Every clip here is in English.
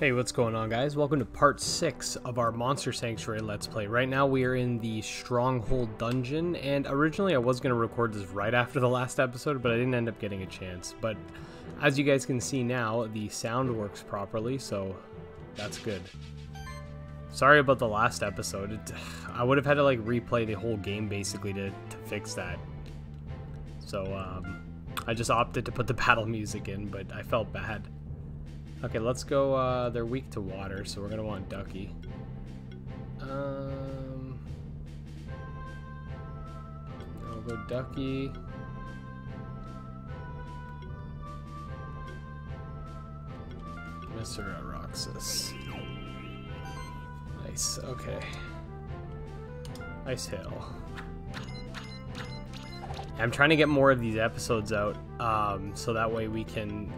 Hey, what's going on, guys? Welcome to part 6 of our Monster Sanctuary Let's Play. Right now we are in the Stronghold Dungeon, and originally I was going to record this right after the last episode, but I didn't end up getting a chance. But as you guys can see now, the sound works properly, so that's good. Sorry about the last episode. I would have had to like replay the whole game basically to fix that. So I just opted to put the battle music in, but I felt bad. Okay, let's go, they're weak to water, so we're gonna want Ducky. I'll go Ducky. Mr. Roxas. Nice, okay. Ice Hill. I'm trying to get more of these episodes out, so that way we can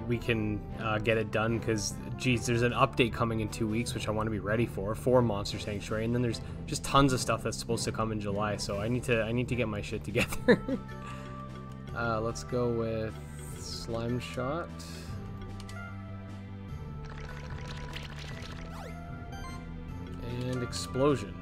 get it done, because, geez, there's an update coming in 2 weeks, which I want to be ready for Monster Sanctuary, and then there's just tons of stuff that's supposed to come in July, so I need to get my shit together. Let's go with Slime Shot. And Explosion.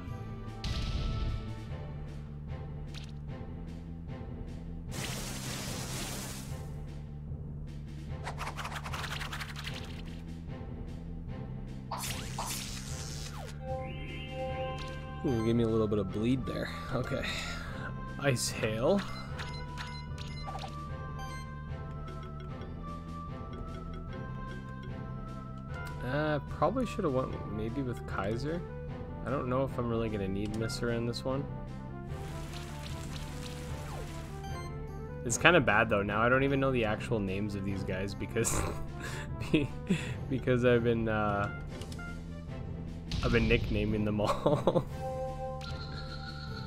Ooh, give me a little bit of bleed there. Okay. Ice Hail. Probably should have went maybe with Kaiser. I don't know if I'm really going to need Missir in this one. It's kind of bad though. Now I don't even know the actual names of these guys because because I've been nicknaming them all.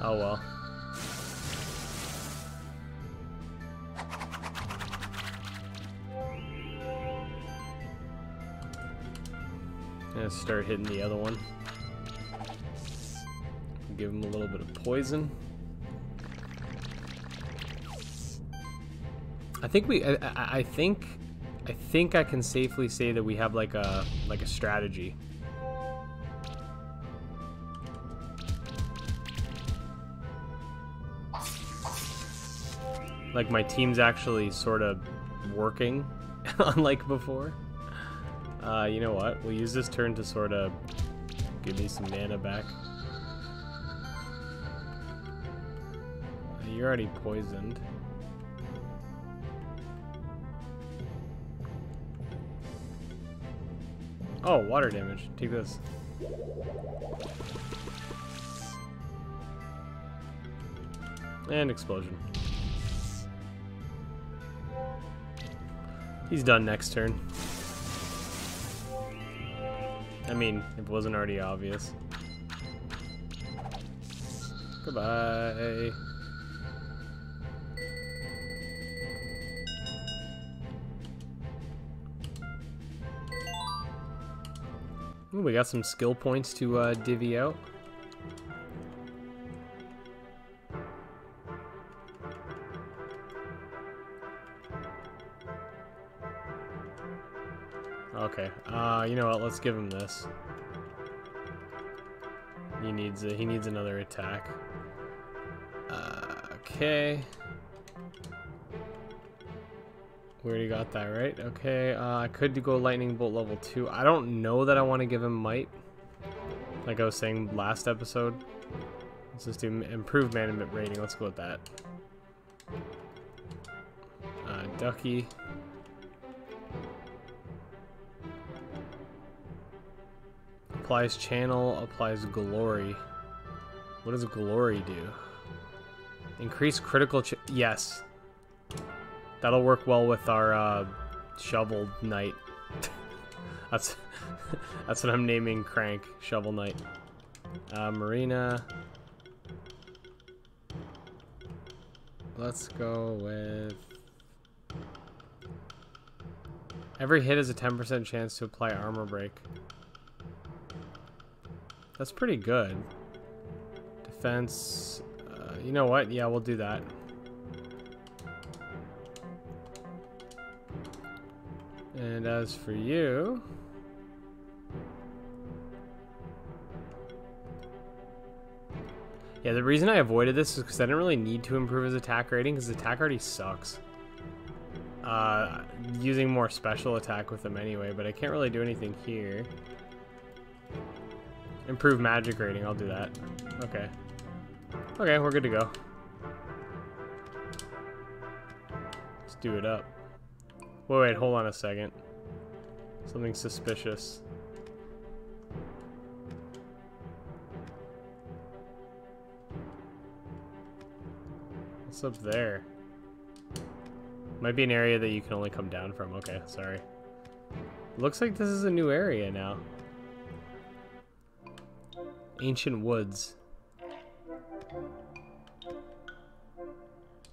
Oh well. I'm gonna start hitting the other one. Give him a little bit of poison. I think I can safely say that we have like a strategy. Like, my team's actually sort of working, unlike before. You know what? We'll use this turn to sort of give me some mana back. You're already poisoned. Oh, water damage. Take this. And Explosion. He's done next turn. I mean, it wasn't already obvious. Goodbye. Ooh, we got some skill points to divvy out. Okay, you know what, let's give him this. He needs another attack. Okay. We already got that, right? Okay, I could go Lightning Bolt level 2. I don't know that I want to give him Might. Like I was saying last episode. Let's just do Improved Management Rating, let's go with that. Ducky. Applies Channel, applies Glory. What does Glory do? Increase critical yes. That'll work well with our Shovel Knight. That's what I'm naming Crank, Shovel Knight. Marina. Let's go with... Every hit is a 10% chance to apply Armor Break. That's pretty good. Defense. You know what? Yeah, we'll do that. And as for you, Yeah, the reason I avoided this is because I didn't really need to improve his attack rating because his attack already sucks. Using more special attack with him anyway, but I can't really do anything here. Improve magic rating, I'll do that. Okay. Okay, we're good to go. Let's do it up. Wait, wait, hold on a second. Something suspicious. What's up there? Might be an area that you can only come down from. Okay, sorry. Looks like this is a new area now. Ancient Woods.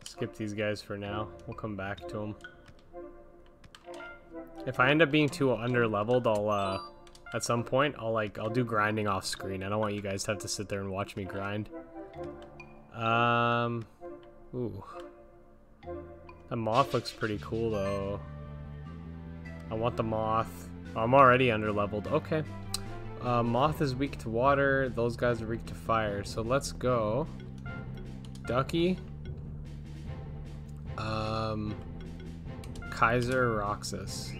Skip these guys for now. We'll come back to them. If I end up being too under-leveled, I'll, at some point, I'll do grinding off-screen. I don't want you guys to have to sit there and watch me grind. Ooh. That moth looks pretty cool, though. I want the moth. Oh, I'm already under-leveled. Okay. Moth is weak to water. Those guys are weak to fire. So let's go. Ducky. Kaiser Roxas.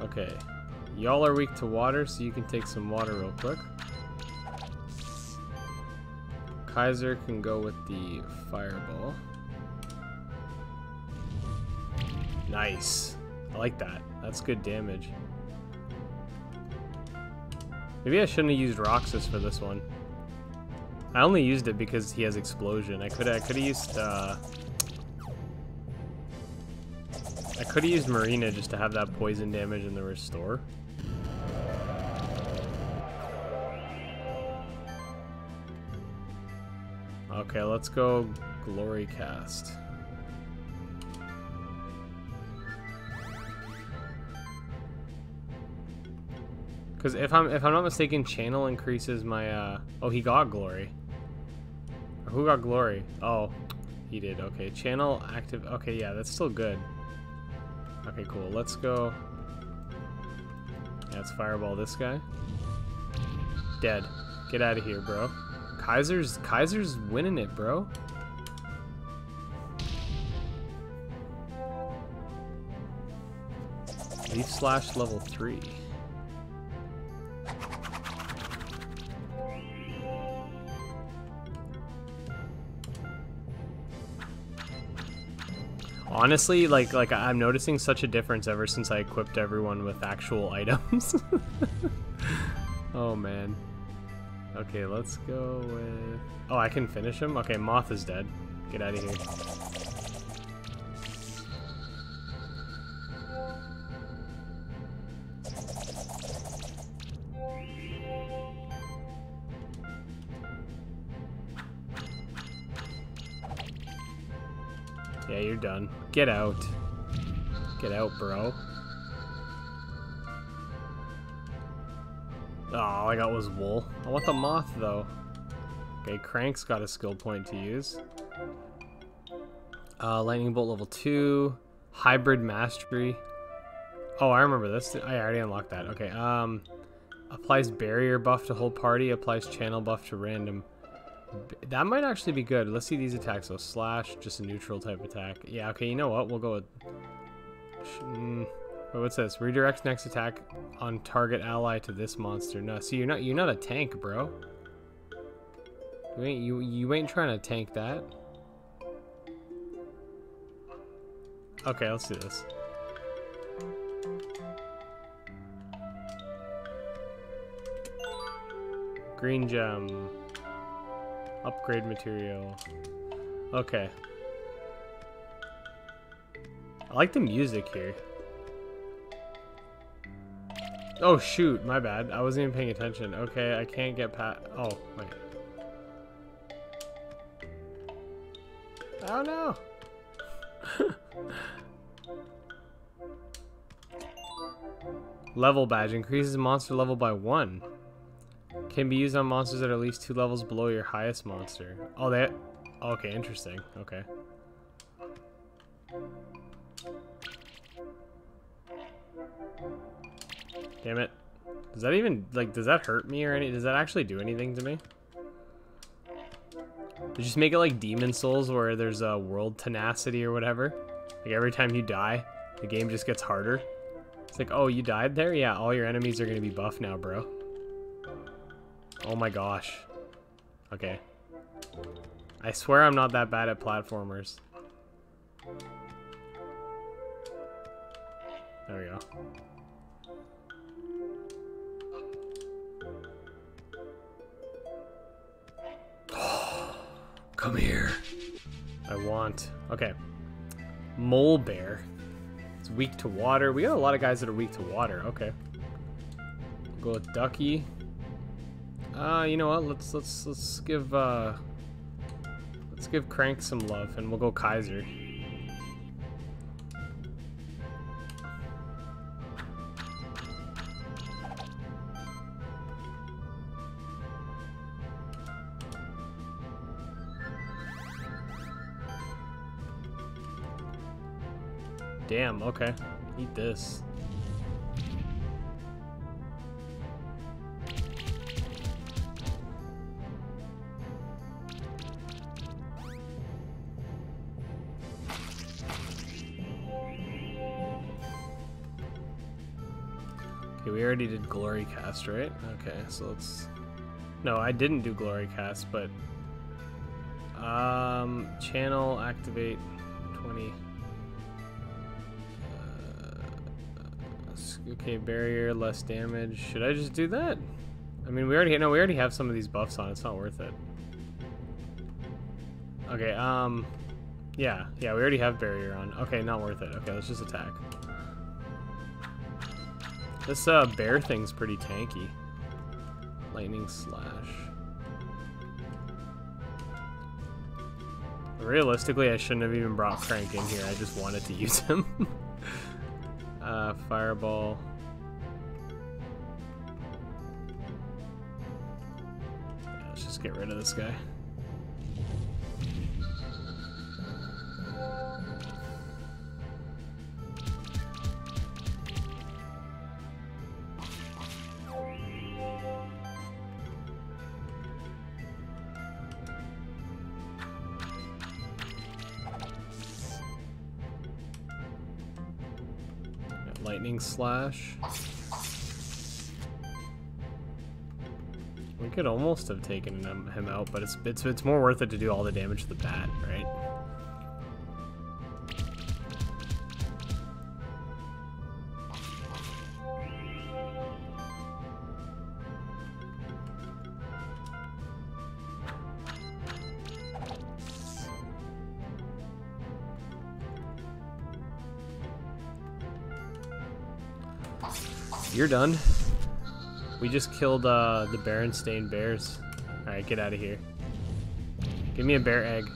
Okay. Y'all are weak to water, so you can take some water real quick. Kaiser can go with the fireball. Nice. I like that. That's good damage. Maybe I shouldn't have used Roxas for this one. I only used it because he has explosion. I could have used Marina just to have that poison damage in the restore. Okay, let's go Glory Cast. Because if I'm not mistaken, Channel increases my, oh, he got Glory. Who got Glory? Oh, he did. Okay, Channel active. Okay, yeah, that's still good. Okay, cool. Let's go. Yeah, let's fireball this guy. Dead. Get out of here, bro. Kaiser's winning it, bro. Leaf Slash level 3. Honestly, like I'm noticing such a difference ever since I equipped everyone with actual items. Oh man. Okay, let's go with... Oh, I can finish him? Okay, Moth is dead. Get out of here. Yeah, you're done. Get out. Get out, bro. Oh, all I got was wool. I want the moth, though. Okay, Crank's got a skill point to use. Lightning Bolt level 2. Hybrid Mastery. Oh, I remember this. I already unlocked that. Okay, applies barrier buff to whole party. Applies channel buff to random. That might actually be good. Let's see these attacks, though. Slash, just a neutral type attack. Yeah, okay, you know what? We'll go with... What's this? Redirects next attack on target ally to this monster. No, see, you're not a tank, bro. You ain't trying to tank that. Okay, let's do this. Green gem. Upgrade material. Okay. I like the music here. Oh shoot, my bad. I wasn't even paying attention. Okay, I can't get past... Oh, wait. Oh no! Level badge increases monster level by 1. Can be used on monsters that are at least 2 levels below your highest monster. Oh, that... Okay, interesting. Okay. Damn it. Does that even, like, does that hurt me or any? Does that actually do anything to me? They just make it like Demon Souls where there's a world tenacity or whatever. Like every time you die, the game just gets harder. It's like, oh, you died there? Yeah, all your enemies are gonna be buff now, bro. Oh my gosh. Okay. I swear I'm not that bad at platformers. There we go. Come here. I want. Okay. Mole bear. It's weak to water. We got a lot of guys that are weak to water. Okay. We'll go with ducky. You know what? Let's give Crank some love, and we'll go Kaiser. Damn, okay. Eat this. Okay, we already did Glory Cast, right? Okay, so let's... No, I didn't do Glory Cast, but... Channel, activate, 20... Okay, barrier, less damage. Should I just do that? I mean, we already have some of these buffs on. It's not worth it. Okay, yeah, we already have barrier on. Okay, not worth it. Okay, let's just attack. This bear thing's pretty tanky. Lightning slash. Realistically, I shouldn't have even brought Crank in here. I just wanted to use him. Fireball. Yeah, let's just get rid of this guy. Slash. We could almost have taken him out, but it's more worth it to do all the damage to the bat, right? You're done. We just killed the Berenstain Bears. Alright, get out of here. Give me a bear egg.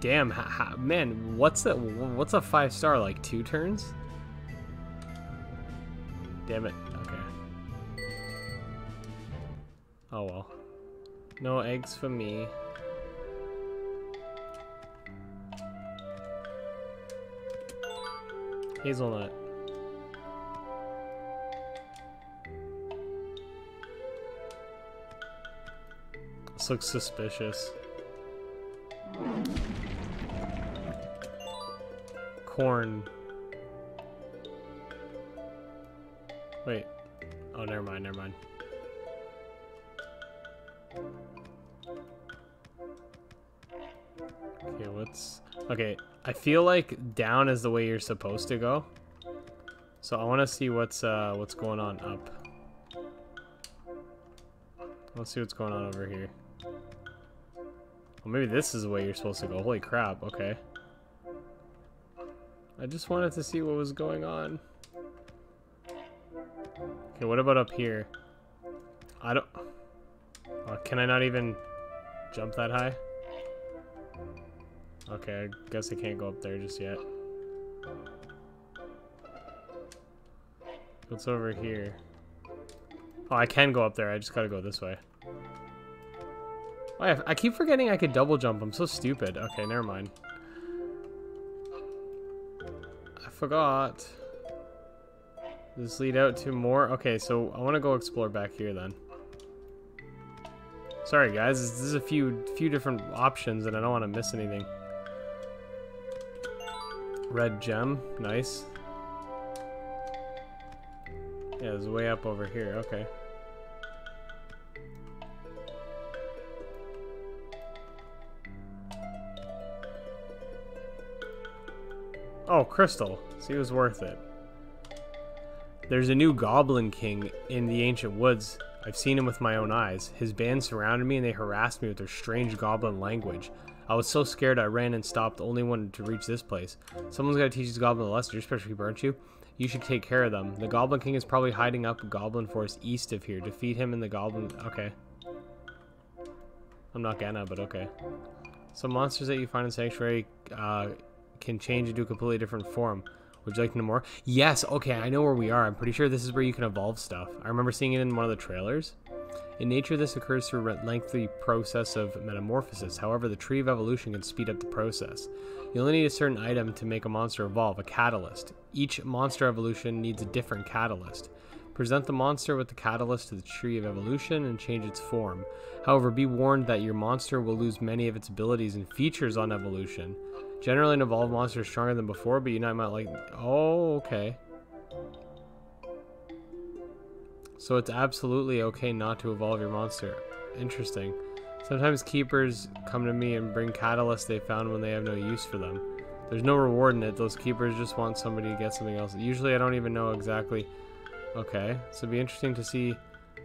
Damn, man, what's a 5-star, like 2 turns? Damn it, okay. Oh well. No eggs for me. Hazelnut. This looks suspicious. Corn. Wait. Oh, never mind, never mind. Okay, okay, I feel like down is the way you're supposed to go. So I want to see what's going on up. Let's see what's going on over here. Well, maybe this is the way you're supposed to go. Holy crap, okay. I just wanted to see what was going on. Okay, what about up here? I don't... Oh, can I not even jump that high? Okay, I guess I can't go up there just yet. What's over here? Oh, I can go up there. I just gotta go this way. Oh, I keep forgetting I could double jump. I'm so stupid. Okay, never mind. I forgot. Does this lead out to more? Okay, so I want to go explore back here then. Sorry guys, this is a few different options and I don't want to miss anything. Red gem, nice. Yeah, it's way up over here, okay. Oh, crystal. See, it was worth it. There's a new Goblin King in the Ancient Woods. I've seen him with my own eyes. His band surrounded me and they harassed me with their strange goblin language. I was so scared I ran and stopped, the only one to reach this place. Someone's got to teach these goblins a lesson. You're a special keeper, aren't you? You should take care of them. The Goblin King is probably hiding up Goblin Forest east of here. Defeat him and the goblin... Okay. I'm not gonna, but okay. Some monsters that you find in Sanctuary... can change into a completely different form. Would you like to know more? Yes, okay, I know where we are. I'm pretty sure this is where you can evolve stuff. I remember seeing it in one of the trailers. In nature, this occurs through a lengthy process of metamorphosis. However, the Tree of Evolution can speed up the process. You only need a certain item to make a monster evolve, a catalyst. Each monster evolution needs a different catalyst. Present the monster with the catalyst to the Tree of Evolution and change its form. However, be warned that your monster will lose many of its abilities and features on evolution. Generally, an evolved monster is stronger than before, but you might not like... Oh, okay. So it's absolutely okay not to evolve your monster. Interesting. Sometimes keepers come to me and bring catalysts they found when they have no use for them. There's no reward in it. Those keepers just want somebody to get something else. Usually, I don't even know exactly... Okay, so it'd be interesting to see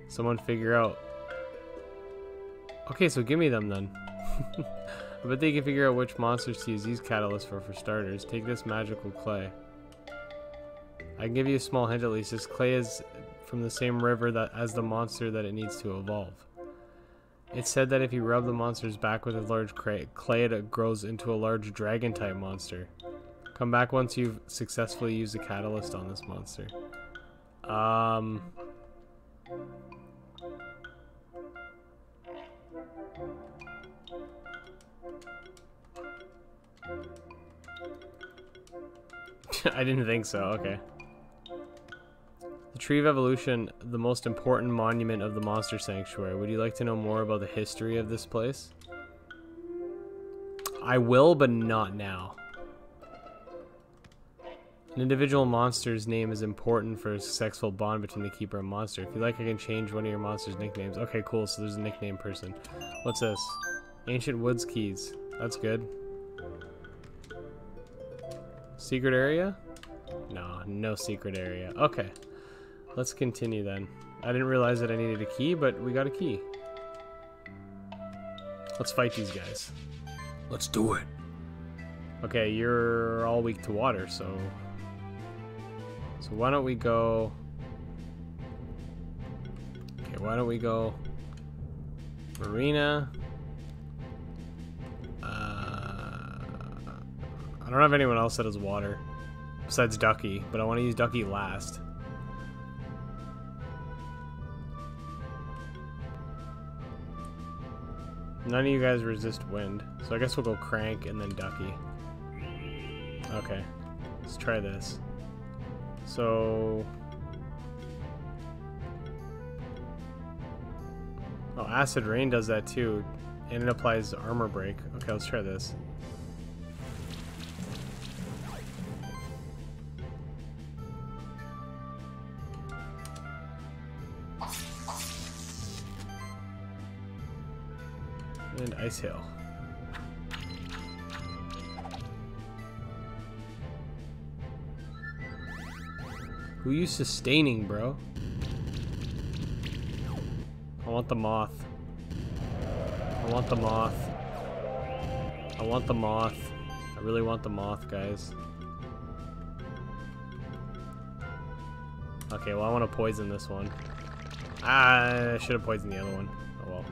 someone figure out... Okay, so give me them then. I bet they can figure out which monsters to use these catalysts for starters. Take this magical clay. I can give you a small hint at least. This clay is from the same river as the monster that it needs to evolve. It's said that if you rub the monster's back with a large clay, it grows into a large dragon-type monster. Come back once you've successfully used a catalyst on this monster. I didn't think so, okay. The Tree of Evolution, the most important monument of the Monster Sanctuary. Would you like to know more about the history of this place? I will, but not now. An individual monster's name is important for a successful bond between the keeper and monster. If you like, I can change one of your monster's nicknames. Okay, cool, so there's a nickname person. What's this? Ancient Woods keys. That's good. Secret area? No, no secret area. Okay, let's continue then. I didn't realize that I needed a key, but we got a key. Let's fight these guys. Let's do it. Okay, you're all weak to water, so... So why don't we go... Okay, why don't we go... Marina... I don't have anyone else that has water. Besides Ducky, but I want to use Ducky last. None of you guys resist wind. So I guess we'll go Crank and then Ducky. Okay. Let's try this. So... Oh, Acid Rain does that too. And it applies armor break. Okay, let's try this. And Ice Hail. Who you sustaining, bro? I want the moth. I want the moth. I want the moth. I really want the moth, guys. Okay, well I want to poison this one. Ah, I should have poisoned the other one. Oh well.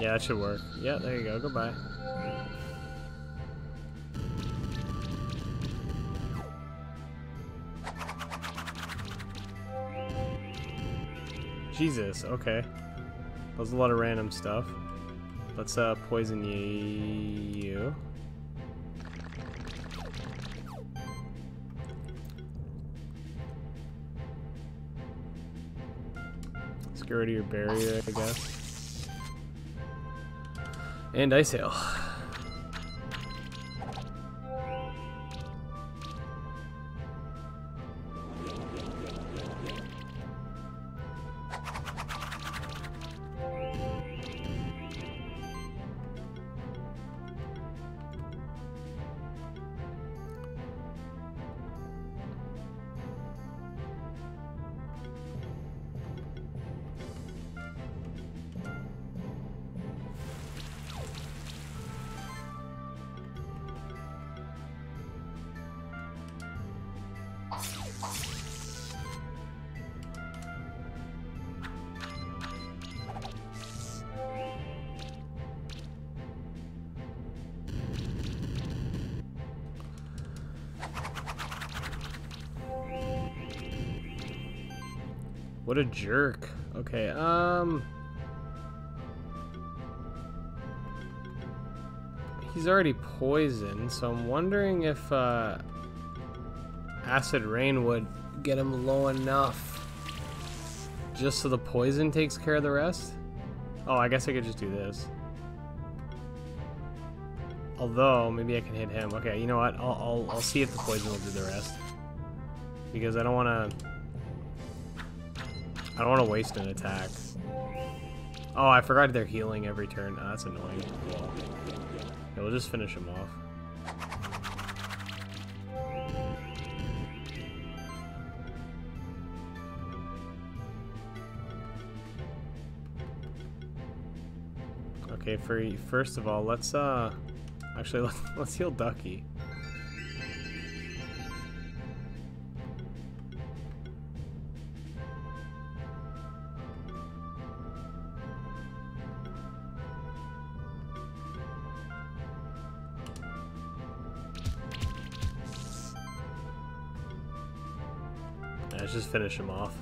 Yeah, that should work. Yeah, there you go. Goodbye. Jesus, okay. That was a lot of random stuff. Let's poison you. Let's get rid of your barrier, I guess. And ice hail. What a jerk. Okay, he's already poisoned, so I'm wondering if acid rain would get him low enough just so the poison takes care of the rest. Oh, I guess I could just do this. Although maybe I can hit him. Okay, you know what? I'll see if the poison will do the rest, because I don't want to waste an attack. Oh, I forgot they're healing every turn. Oh, that's annoying. Yeah, we'll just finish them off. Okay, first of all, let's actually let's heal Ducky. Just finish him off.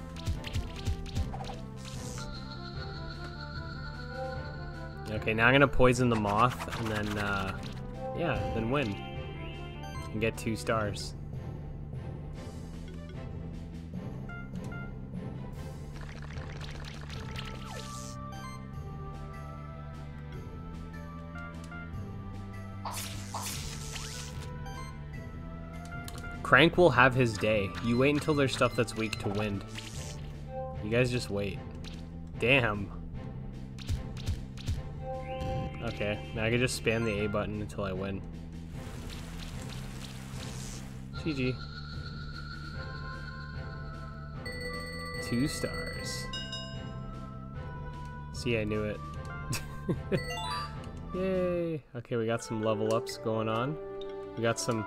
Okay, now I'm gonna poison the moth and then yeah, then win and get 2 stars. Crank will have his day. You wait until there's stuff that's weak to wind. You guys just wait. Damn. Okay, now I can just spam the A button until I win. GG. 2 stars. See, I knew it. Yay. Okay, we got some level ups going on. We got some...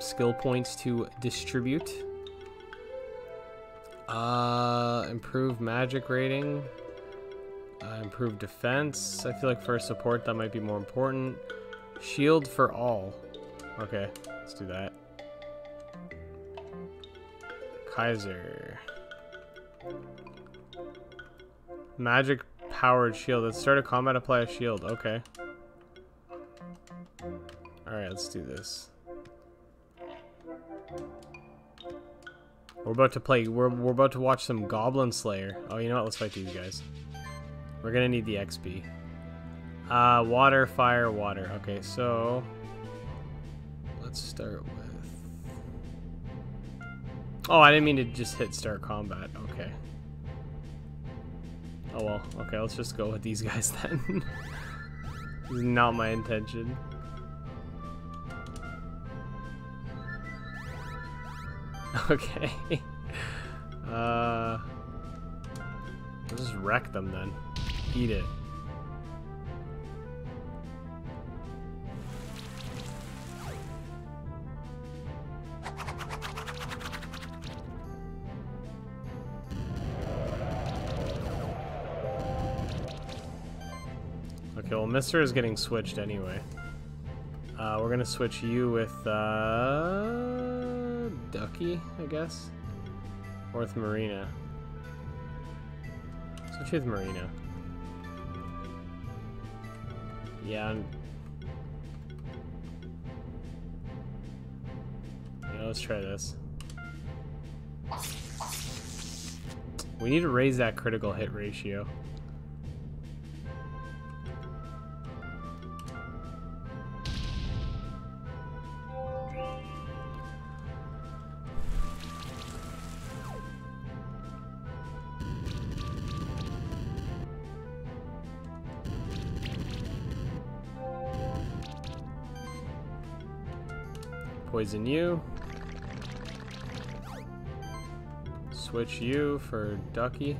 skill points to distribute. Improve magic rating. Improve defense. I feel like for support that might be more important. Shield for all. Okay, let's do that. Kaiser. Magic powered shield. Let's start a combat, apply a shield. Okay. Alright, let's do this. We're about to play. We're about to watch some Goblin Slayer. Oh, you know what? Let's fight these guys. We're gonna need the XP. Water, fire, water. Okay, so let's start with. Oh, I didn't mean to just hit start combat. Okay. Oh well. Okay, let's just go with these guys then. This is not my intention. Okay. I'll just wreck them then. Eat it. Okay, well, Mr. is getting switched anyway. We're gonna switch you with, Ducky, I guess, or with Marina. Such as Marina. Yeah, yeah, let's try this. We need to raise that critical hit ratio. Poison you. Switch you for Ducky.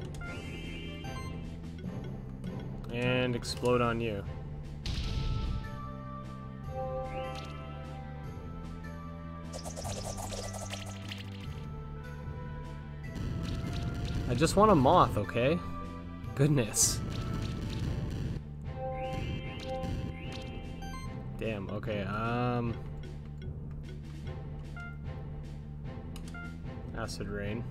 And explode on you. I just want a moth, okay? Goodness. Damn, okay, Acid Rain.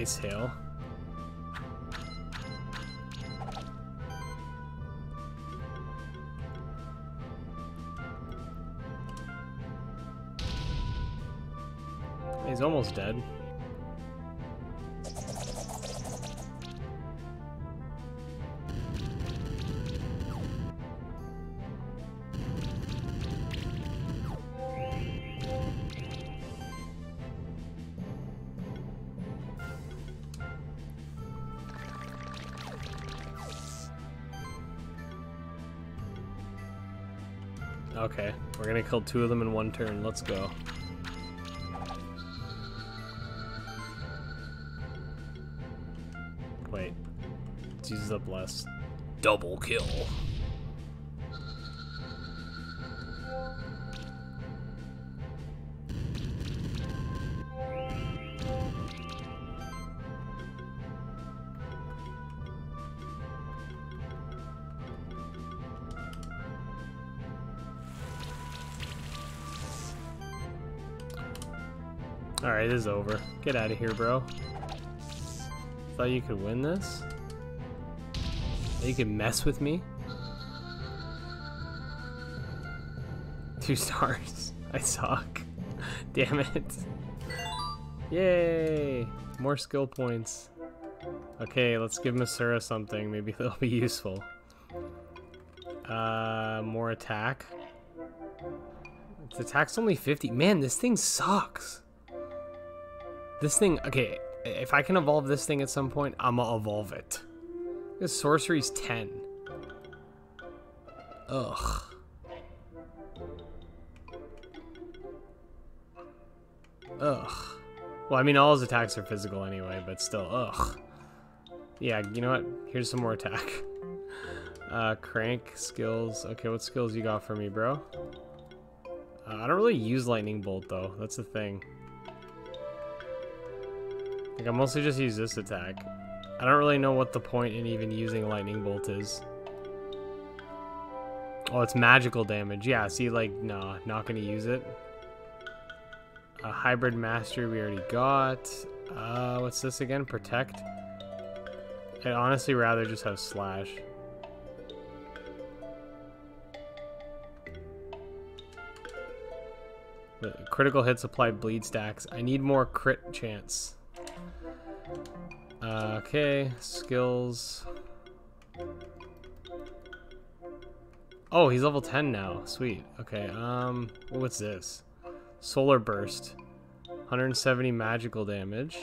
Ice Hail. He's almost dead. Okay, we're gonna kill two of them in one turn. Let's go. Wait. Let's use up less. Double kill. Alright, this is over. Get out of here, bro. Thought you could win this? Thought you could mess with me? 2 stars. I suck. Damn it. Yay! More skill points. Okay, let's give Masura something. Maybe they'll be useful. More attack. Its attack's only 50. Man, this thing sucks. This thing, okay, if I can evolve this thing at some point, I'ma evolve it. This sorcery's 10. Ugh. Ugh. Well, I mean, all his attacks are physical anyway, but still, ugh. Yeah, you know what? Here's some more attack. Crank, skills. Okay, what skills you got for me, bro? I don't really use Lightning Bolt, though. That's the thing. Like, I mostly just use this attack. I don't really know what the point in even using Lightning Bolt is. Oh, it's magical damage. Yeah, see, like, nah, not gonna use it. A Hybrid Mastery we already got. What's this again? Protect? I'd honestly rather just have Slash. The critical hits apply bleed stacks. I need more crit chance. Okay, skills. Oh, he's level 10 now. Sweet. Okay, what's this? Solar Burst. 170 magical damage.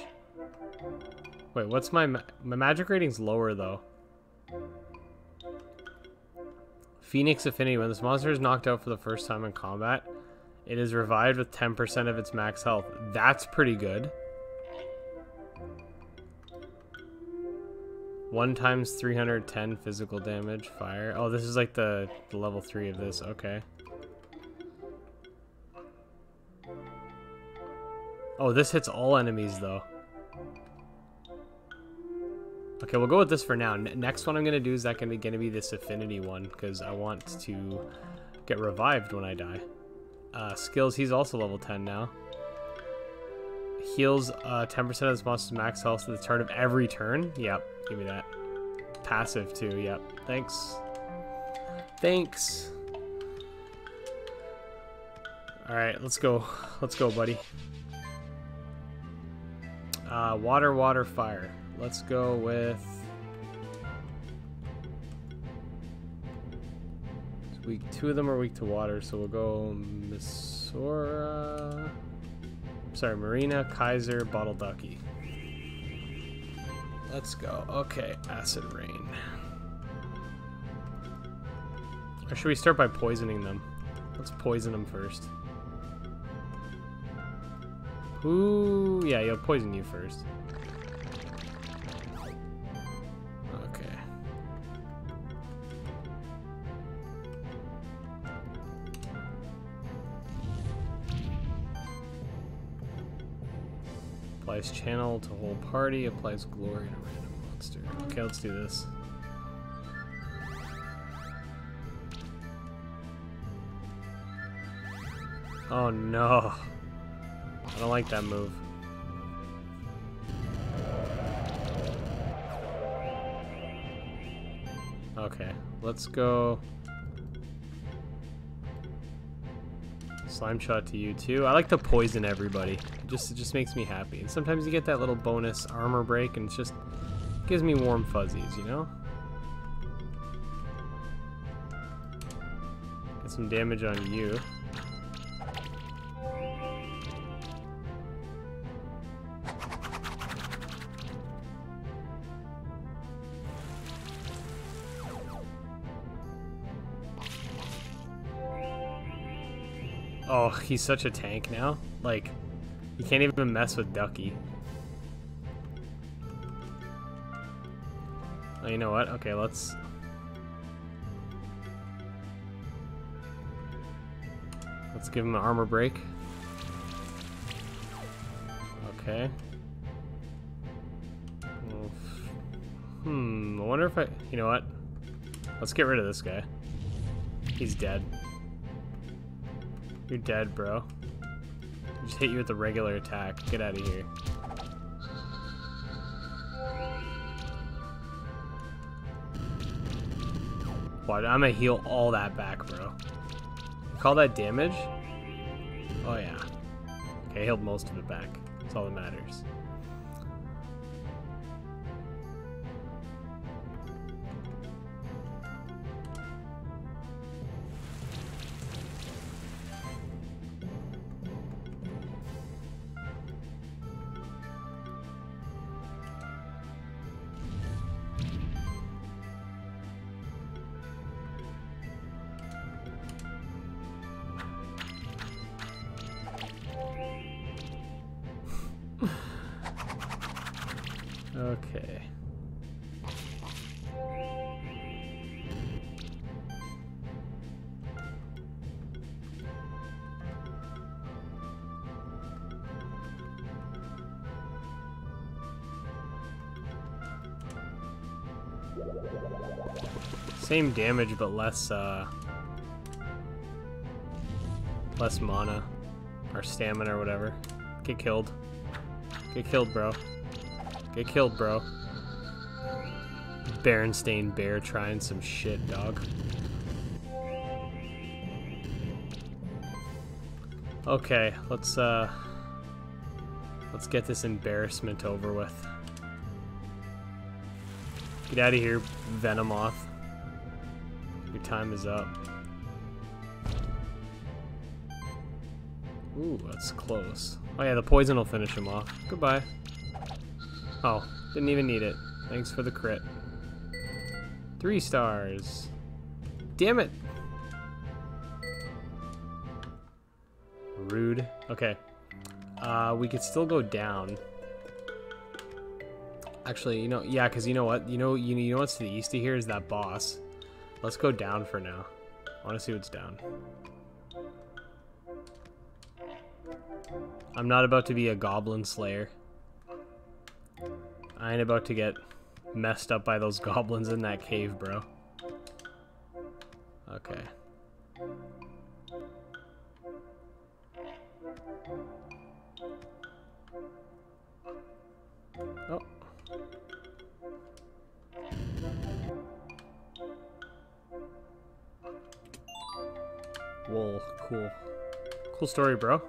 Wait, what's my... my magic rating's lower, though. Phoenix Affinity. When this monster is knocked out for the first time in combat, it is revived with 10% of its max health. That's pretty good. 1 times 310 physical damage, fire. Oh, this is like the level 3 of this, okay. Oh, this hits all enemies, though. Okay, we'll go with this for now. Next one I'm gonna do is that gonna be this affinity one, because I want to get revived when I die. Skills, he's also level 10 now. heals 10% of this monster's max health at the turn of every turn. Yep, give me that. Passive too, yep. Thanks. Thanks. Alright, let's go. Let's go, buddy. Water, water, fire. Let's go with... Weak. Two of them are weak to water, so we'll go Misora... Sorry, Marina, Kaiser, Bottle Ducky. Let's go. Okay, Acid Rain. Or should we start by poisoning them? Let's poison them first. Ooh, yeah, he'll poison you first. Okay. Applies channel to whole party, applies glory to random monster. Okay, let's do this. Oh no. I don't like that move. Okay, let's go. Slime shot to you too. I like to poison everybody. It just makes me happy. And sometimes you get that little bonus armor break, and it gives me warm fuzzies, you know? Get some damage on you. Oh, he's such a tank now. Like, you can't even mess with Ducky. Oh, you know what? Okay, let's... Let's give him an armor break. Okay. Well, I wonder if I... You know what? Let's get rid of this guy. He's dead. You're dead, bro. I just hit you with a regular attack. Get out of here. Why? I'm gonna heal all that back, bro. Call that damage? Oh yeah. Okay, I healed most of it back. That's all that matters. Okay. Same damage, but less, less mana, or stamina, or whatever. Get killed. Get killed, bro. Get killed, bro. Berenstain Bear trying some shit, dog. Okay, let's get this embarrassment over with. Get out of here, Venomoth. Your time is up. Ooh, that's close. Oh yeah, the poison will finish him off. Goodbye. Oh, didn't even need it. Thanks for the crit. 3 stars. Damn it. Rude. Okay. We could still go down. Actually, you know, yeah, because you know what? You know what's to the east of here is that boss. Let's go down for now. I want to see what's down. I'm not about to be a goblin slayer. I ain't about to get messed up by those goblins in that cave, bro. Okay. Oh. Whoa, cool. Cool story, bro.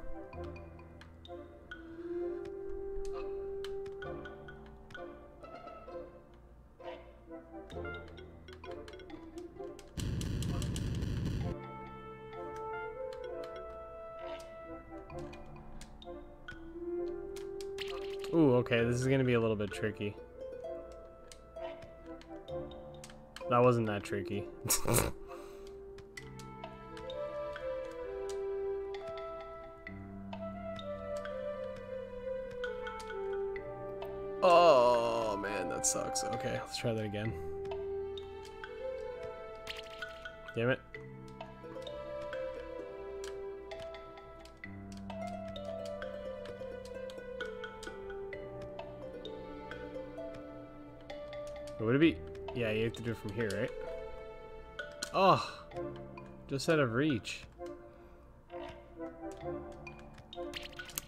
Ooh, okay, this is gonna be a little bit tricky. That wasn't that tricky. Oh, man, that sucks. Okay, let's try that again. Damn it. Would it be? Yeah, you have to do it from here, right? Oh, just out of reach.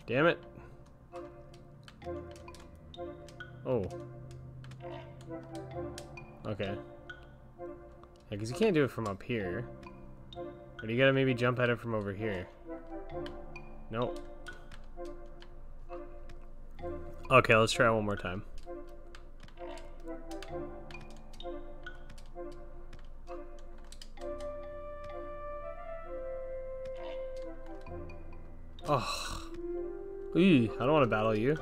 Damn it. Oh. Okay. Yeah, because you can't do it from up here. But you gotta maybe jump at it from over here. Nope. Okay, let's try it one more time. Oh. Ew, I don't want to battle you.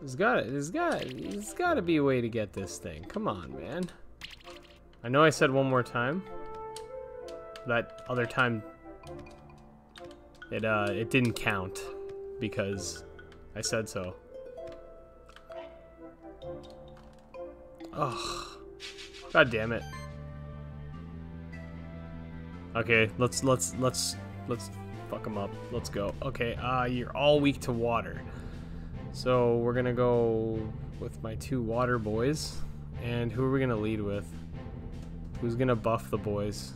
There's gotta be a way to get this thing. Come on, man. I know I said one more time. That other time it didn't count because I said so. Oh, God damn it. Okay, let's fuck them up. Let's go. Okay, you're all weak to water. So we're gonna go with my two water boys. And who are we gonna lead with? Who's gonna buff the boys?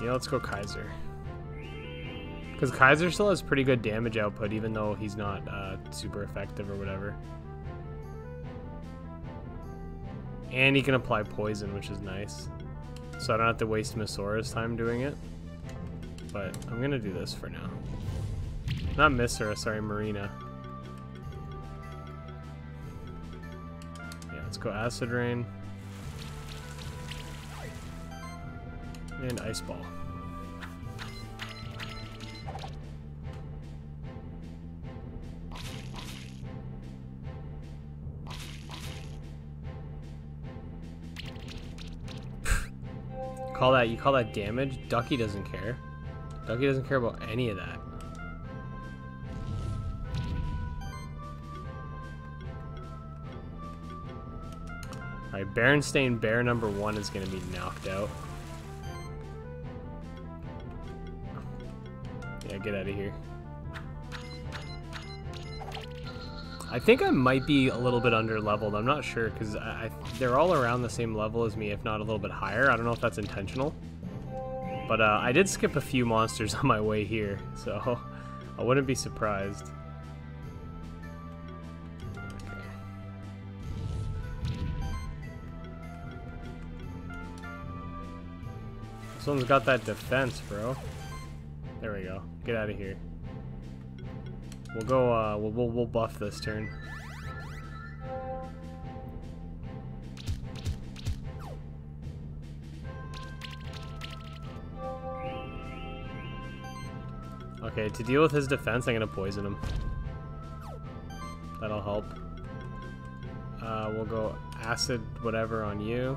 Yeah, let's go Kaiser. Because Kaiser still has pretty good damage output, even though he's not super effective or whatever. And he can apply poison, which is nice. So I don't have to waste Missora's time doing it. But I'm going to do this for now. Not Misora, sorry, Marina. Yeah, let's go Acid Rain. And Ice Ball. You call that damage? Ducky doesn't care. Ducky doesn't care about any of that. Alright, Berenstain Bear number 1 is gonna be knocked out. Yeah, get out of here. I think I might be a little bit under leveled. I'm not sure because they're all around the same level as me, if not a little bit higher. I don't know if that's intentional, but I did skip a few monsters on my way here, so I wouldn't be surprised. Okay. This one's got that defense, bro. There we go. Get out of here. We'll go, we'll buff this turn. Okay, to deal with his defense, I'm gonna poison him. That'll help. We'll go acid whatever on you.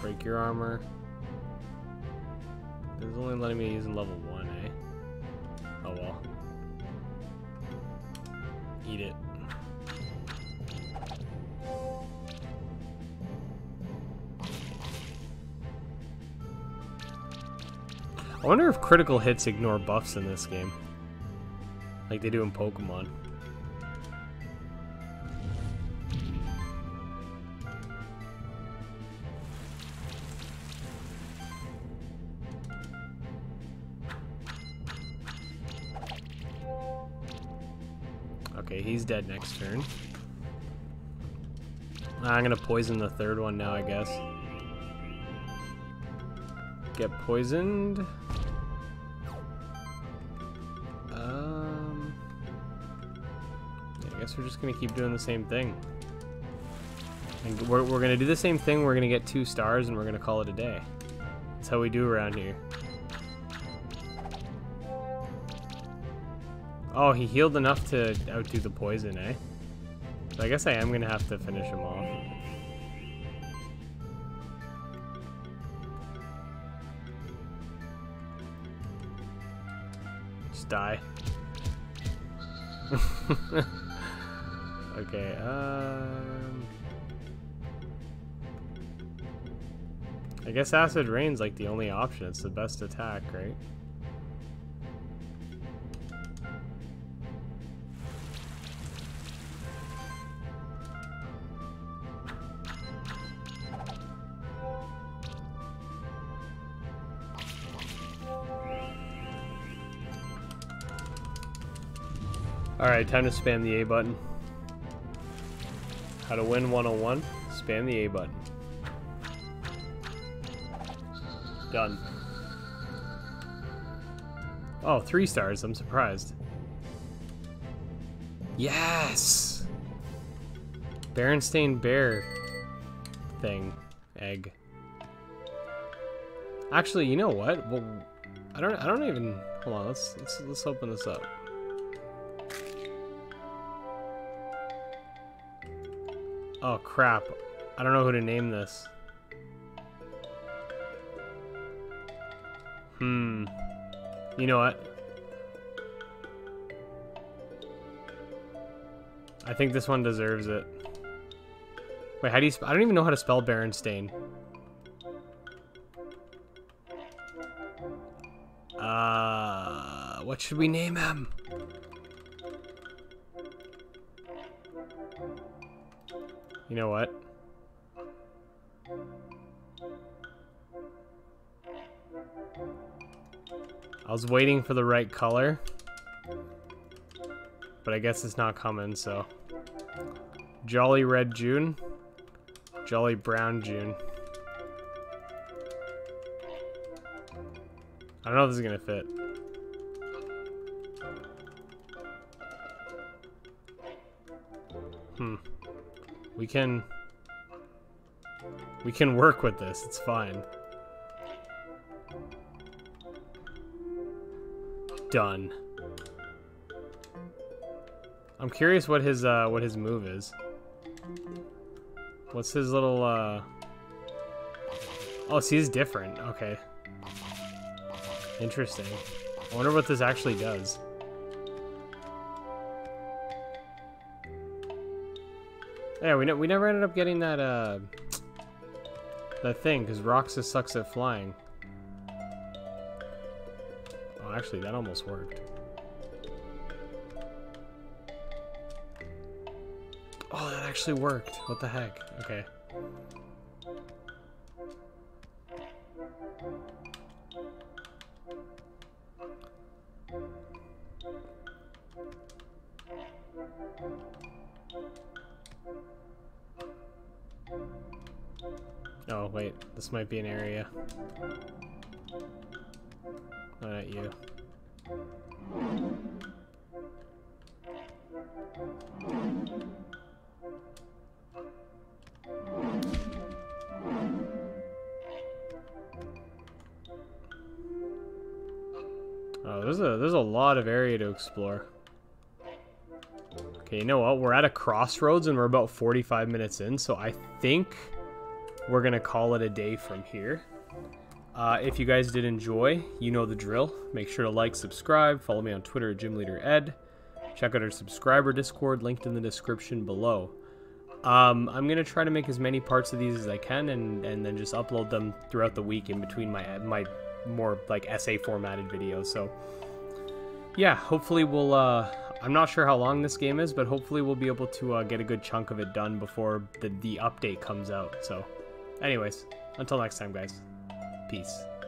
Break your armor. It's only letting me use in level 1, eh? Oh well. Eat it. I wonder if critical hits ignore buffs in this game. Like they do in Pokemon. Okay, he's dead next turn. I'm gonna poison the third one now, I guess. Get poisoned. I guess we're just gonna keep doing the same thing. And we're gonna do the same thing. We're gonna get 2 stars, and we're gonna call it a day. That's how we do around here. Oh, he healed enough to outdo the poison, eh? So I guess I am gonna have to finish him off. Just die. Okay, I guess Acid Rain's like the only option. It's the best attack, right? Alright, time to spam the A button. How to win 101, spam the A button. Done. Oh, 3 stars, I'm surprised. Yes! Berenstain Bear thing. Egg. Actually, you know what? Well, I don't even, hold on, let's open this up. Oh crap. I don't know who to name this. You know what? I think this one deserves it. Wait, how do you I don't even know how to spell Berenstain. What should we name him? You know what? I was waiting for the right color, but I guess it's not coming, so. Jolly Red June, Jolly Brown June. I don't know if this is gonna fit. We can work with this. It's fine. Done. I'm curious what his move is. What's his little Oh, see, he's different. Okay. Interesting. I wonder what this actually does. Yeah, we never ended up getting that, that thing, because Roxas sucks at flying. Oh, actually, that almost worked. Oh, that actually worked. What the heck? Okay. Oh, wait. This might be an area. Not at you. Oh, there's a lot of area to explore. Okay, you know what? We're at a crossroads and we're about 45 minutes in, so I think we're gonna call it a day from here. If you guys did enjoy, you know the drill. Make sure to like, subscribe, follow me on Twitter at GymLeaderEd. Check out our subscriber Discord, linked in the description below. I'm gonna try to make as many parts of these as I can, and then just upload them throughout the week in between my more like essay formatted videos. So yeah, hopefully we'll I'm not sure how long this game is, but hopefully we'll be able to get a good chunk of it done before the update comes out. So anyways, until next time, guys. Peace.